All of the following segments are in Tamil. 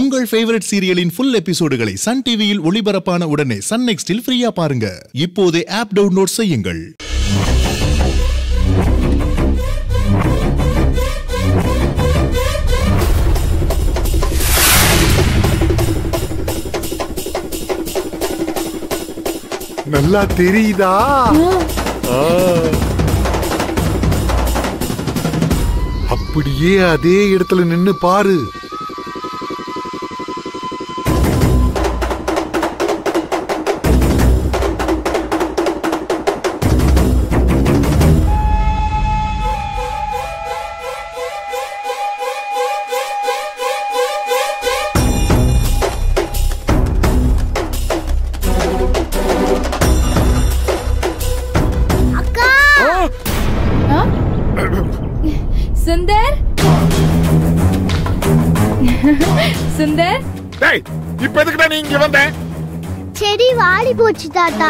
உங்கள் ஃபேவரட் சீரியலின் full எபிசோடுகளை Sun TVயில் ஒளிபரப்பான உடனே Sun NXTல் ஃப்ரீயா பாருங்க. இப்போதே ஆப் டவுன்லோட் செய்யுங்கள். நல்லா தெரியுதா? அப்படியே அதே இடத்துல நின்னு பாரு. Sundar? Hey, இப்ப எதுக்குடா நீ இங்க வந்த? செடி வாடி போச்சு தாத்தா.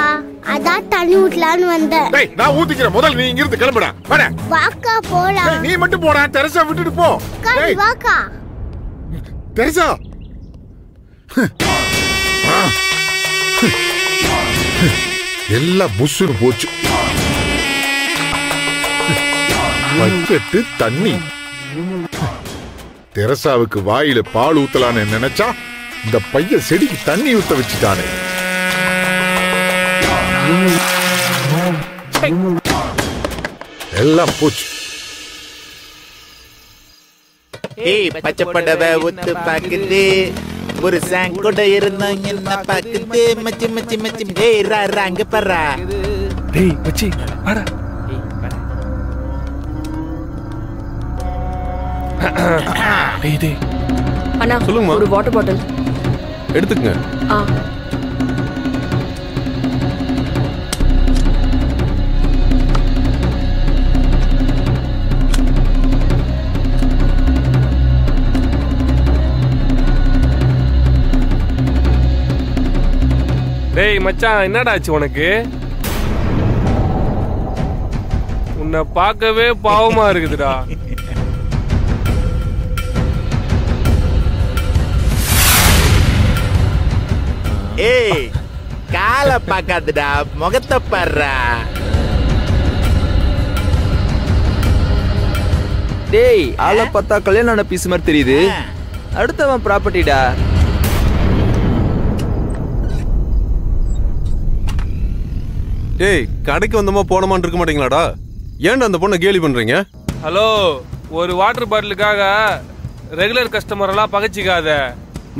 அதா தண்ணி ஊத்தலான்னு வந்தேன். டேய், நான் ஊத்திக்கிறேன். முதல்ல நீ இங்க இருந்து கிளம்புடா. வாடா. வாக்கா போலாம். டேய், நீ மட்டும் போடா. தெரசா விட்டுட்டு போ. டேய், வாக்கா. தெரசா. எல்லாம் புசுறு போச்சு. பக்கெட்டு தண்ணி. தெரசாவுக்கு வாயில பால் ஊத்தலான்னு நினைச்சா இந்த பைய செடிக்கு தண்ணி ஊத்த வச்சுட்டானே. எல்லாம் போச்சு. ஏய் பச்சை படவை ஊத்து பாக்குது, ஒரு சாங் கூட இருந்தாங்க என்ன பாக்குது. மச்சி மச்சி மச்சி டேய் ரா ராங்க பரா. டேய் மச்சி வாடா. டேய் டேய் அண்ணா சொல்லுங்க, ஒரு வாட்டர் பாட்டில் எடுத்துக்கங்க. ஆ டேய் மச்சான், என்னடா ஆச்சு உனக்கு? உன்னை பார்க்கவே பாவமா இருக்குதுடா. ஏய் காலை பார்க்காதடா, முகத்தை பாடுறா. டேய் ஆளை பார்த்தா கல்யாணம் பீஸ் மாதிரி தெரியுது, அடுத்தவன் ப்ராப்பர்ட்டிடா. டேய் கடைக்கு வந்தோமா போனோமான்னு இருக்க மாட்டீங்களாடா? ஏன்டா அந்த பொண்ணை கேலி பண்றீங்க? ஹலோ, ஒரு வாட்டர் பாட்டிலுக்காக ரெகுலர் கஸ்டமர் எல்லாம் பகச்சிக்காத.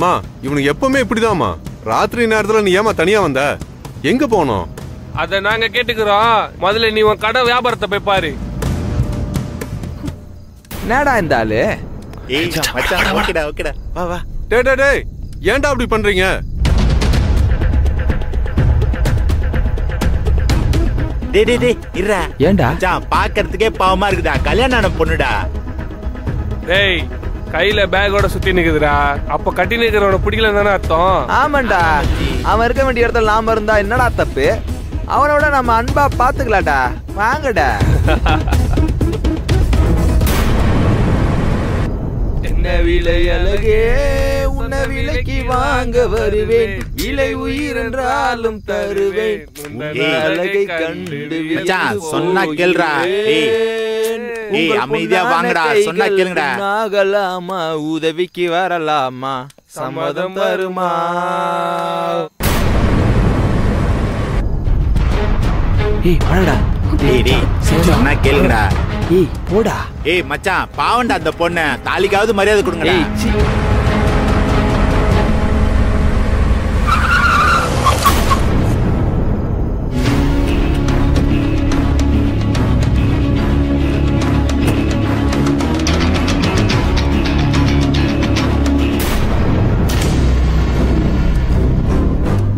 மா இவனுக்கு எப்பவுமே இப்படிதாம்மா. ராத்திரி நேரத்துல நீ ஏமா தனியா வந்த? எங்க போனோம் அத நாங்க கேட்டுக்கிறோம். முதல்ல நீ உன் கடை வியாபாரத்தை போய் பாரு. என்னடா இந்த ஆளு? ஏய் மச்சான் ஓகேடா ஓகேடா வா வா. டேய் டேய் டேய் ஏன்டா அப்படி பண்றீங்க? டேய் டேய் டேய் இறா. ஏன்டா மச்சான் பாக்கிறதுக்கே பாவமா இருக்குடா, கல்யாணான பொண்ணுடா. டேய் கையில பேக்கோட சுத்தி நிக்குதுடா, அப்ப கட்டி நிக்கிறவன பிடிக்கலன்னு தானே அர்த்தம்? ஆமாண்டா, அவன் இருக்க வேண்டிய இடத்துல நாம இருந்தா என்னடா தப்பு? அவனோட நம்ம அன்பா பாத்துக்கலாம்டா, வாங்கடா. என்ன விலை அழகே உன்னை விலைக்கு வாங்க வருவேன், விலை உயிர் என்றாலும் தருவேன், அழகை கண்டு சொன்னா கேள்றா. ஏய் அமைதியா வாங்கடா, சொன்னா கேளுங்கடா. நாகலாமா உதவிக்கு வரலாமா, சம்மதம் தருமா? ஏய் வாடா. டேய் டேய் சொன்னா கேளுங்கடா. ஏய் போடா. ஏய் மச்சான் பாவண்டா அந்த பொண்ணு, தாலிக்காவது மரியாதை கொடுங்கடா.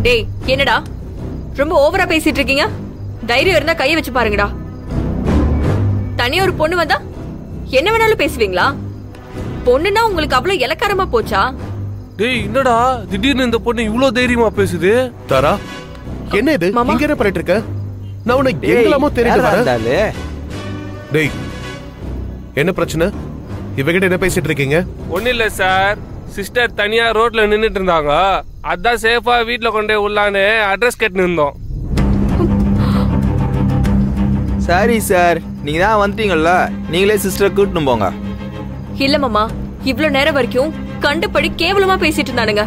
டேய் என்னடா ரொம்ப ஓவரா பேசிட்டு இருக்கீங்க? தைரியம் இருந்தா கையை வச்சு பாருங்கடா. தனியா ஒரு பொண்ணு வந்தா என்ன வேணாலும் பேசுவீங்களா? பொண்ணுன்னா உங்களுக்கு அவ்வளவு இலக்காரமா போச்சா? டேய் என்னடா திடீர்னு இந்த பொண்ணு இவ்ளோ தைரியமா பேசுது? தாரா என்ன இது இங்க என்ன பண்ணிட்டு இருக்க? நான் உனக்கு எங்கலாமோ தெரிஞ்சு வரேன்டாலே. டேய் என்ன பிரச்சனை? இவகிட்ட என்ன பேசிட்டு இருக்கீங்க? ஒண்ணு இல்ல sir, sister Tania road la ninnittirundanga adha safe ah veetla konde ullane address kettu nindom sorry sir neenga da vandinga neengale sister koottum ponga illa mama ivlo nera varaikum kandupadi kevalama pesitu irundanga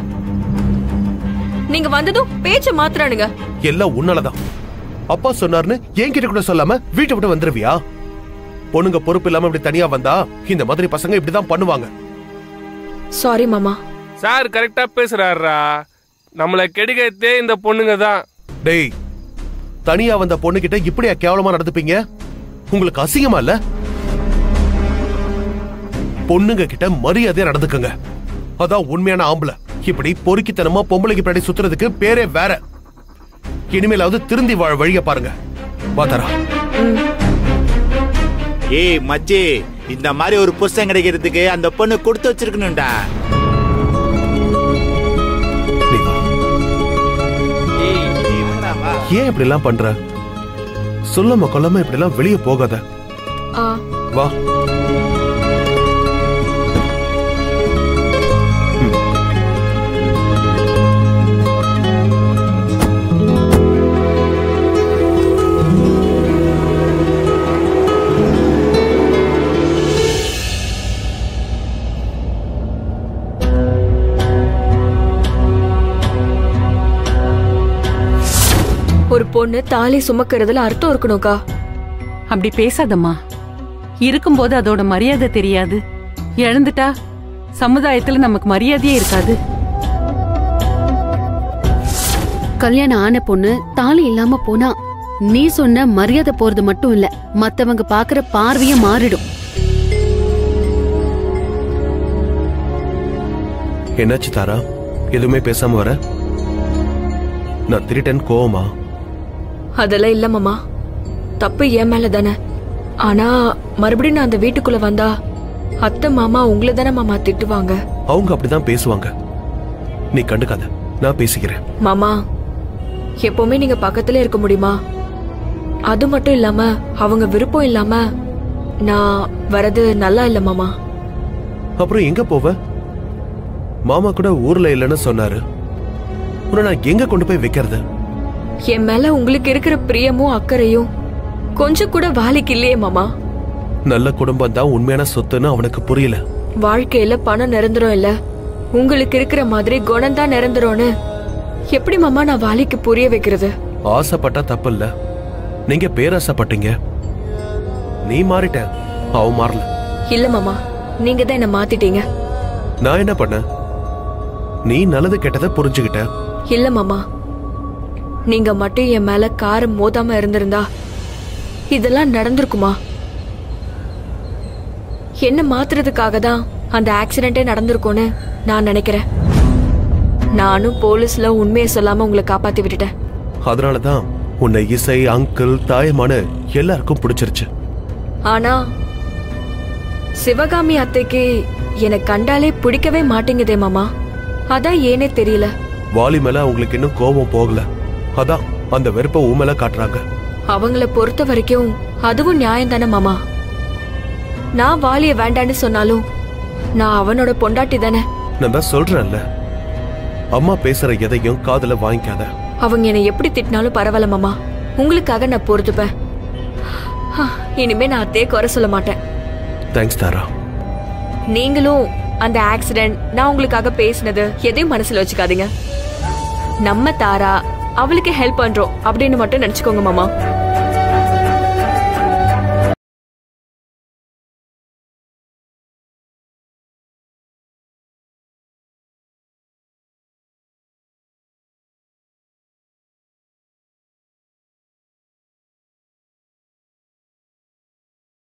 neenga vandadhu pecha maatranuga ella unnala da appa sonnarnu engitta kuda sollama veetu vittu vandiruviya பொண்ணுங்க பொறுப்பு இல்லாம இப்படி தனியா வந்தா இந்த மாதிரி பசங்க இப்படி தான் பண்ணுவாங்க. சாரி மாமா. சார் கரெக்ட்டா பேசுறாரா? நம்மள கெடுகத்தே இந்த பொண்ணுங்க தான். டேய். தனியா வந்த பொண்ணுகிட்ட இப்படியா கேவலமா நடந்துப்பீங்க? உங்களுக்கு அசிங்கமா இல்ல? பொண்ணுங்க கிட்ட மரியாதையா நடந்துக்கங்க. அதான் உண்மையான ஆம்பளை. இப்படி பொறுக்கித்தனமா பொம்பளைக்கு பின்னாடி சுத்துறதுக்கு பேரே வேற. இனிமேலாவது திருந்தி வாழ வழியை பாருங்க. பாத்தரா. ஏய் மச்சி இந்த மாதிரி ஒரு புருஷன் கிடைக்கிறதுக்கு அந்த பொண்ணு கொடுத்து வச்சிருக்கணும்டா. ஏய் நீங்கடா ஏன் இப்படி எல்லாம் பண்ற? சொல்லமா கொல்லமா இப்படி எல்லாம் வெளிய போகாத. வா. ஒரு பொண்ணு தாலி சுமக்கிறதுல அர்த்தம் இருக்கணும்க்கா. அப்படி பேசாதம்மா. இருக்கும்போது அதோட மரியாதை தெரியாது. இழந்துட்டா சமுதாயத்துல நமக்கு மரியாதையே இருக்காது. கல்யாணம் ஆன பொண்ணு தாலி இல்லாம போனா நீ சொன்ன மரியாதை போறது மட்டும் இல்ல மத்தவங்க பாக்குற பார்வையே மாறிடும். என்னாச்சு தாரா எதுவுமே பேசாம வர? நான் திருடன் கோவமா? அதெல்லாம் இல்ல மாமா. தப்பு ஏன் மேல தானே. ஆனா மறுபடியும் நான் அந்த வீட்டுக்குள்ள வந்தா அத்தை மாமா உங்களை தானே மாமா திட்டுவாங்க. அவங்க அப்படிதான் பேசுவாங்க. நீ கண்டுக்காத நான் பேசிக்கிறேன். மாமா எப்பவுமே நீங்க பக்கத்துல இருக்க முடியுமா? அது மட்டும் இல்லாம அவங்க விருப்பம் இல்லாம நான் வரது நல்லா இல்ல மாமா. அப்புறம் எங்க போவ? மாமா கூட ஊர்ல இல்லைன்னு சொன்னாரு. நான் எங்க கொண்டு போய் வைக்கிறது? என் மேல உங்களுக்கு இருக்கிற பிரியமும் அக்கறையும் கொஞ்சம் கூட வாலிக்கு இல்லையே மாமா. நல்ல குடும்பம் தான் உண்மையான சொத்துன்னு அவனுக்கு புரியல. வாழ்க்கையில பணம் நிரந்தரம் இல்ல. உங்களுக்கு இருக்கிற மாதிரி குணம் தான் நிரந்தரம்னு எப்படி மாமா நான் வாலிக்கு புரிய வைக்கிறது? ஆசைப்பட்டா தப்பு இல்ல. நீங்க பேராசைப்பட்டீங்க. நீ மாறிட்ட அவ மாறல. இல்ல மாமா நீங்க தான் என்ன மாத்திட்டீங்க. நான் என்ன பண்ண? நீ நல்லது கெட்டதை புரிஞ்சுகிட்ட. இல்ல மாமா நீங்க மட்டும் என் மேல கார் மோதாம இருந்திருந்தா இதெல்லாம் நடந்திருக்குமா? என்ன மாத்துறதுக்காக தான் அந்த ஆக்சிடென்டே நடந்திருக்கும்னு நான் நினைக்கிறேன். நானும் போலீஸ்ல உண்மையை சொல்லாம உங்களை காப்பாத்தி விட்டுட்டேன். அதனாலதான் உன்னை இசை அங்கிள் தாயமான எல்லாருக்கும் பிடிச்சிருச்சு. ஆனா சிவகாமி அத்தைக்கு என்னை கண்டாலே பிடிக்கவே மாட்டேங்குதே மாமா. அதான் ஏனே தெரியல. வாலி மேல உங்களுக்கு இன்னும் கோபம் போகல. அதான் அந்த வெறுப்ப ஊமேல காட்டுறாங்க. அவங்கள பொறுத்த வரைக்கும் அதுவும் நியாயம் தானே மாமா. நான் வாலிய வேண்டான்னு சொன்னாலும் நான் அவனோட பொண்டாட்டி தானே. நான் தான் சொல்றேன்ல அம்மா பேசுற எதையும் காதுல வாங்கிக்காத. அவங்க என்னை எப்படி திட்டினாலும் பரவாயில்ல மாமா. உங்களுக்காக நான் பொறுத்துப்பேன். இனிமே நான் அத்தையே குறை சொல்ல மாட்டேன். தேங்க்ஸ் தாரா. நீங்களும் அந்த ஆக்சிடென்ட் நான் உங்களுக்காக பேசினது எதையும் மனசுல வச்சுக்காதீங்க. நம்ம தாரா அவளுக்கு ஹெல்ப் பண்றோம் அப்படின்னு மட்டும் நினைச்சுக்கோங்க மாமா.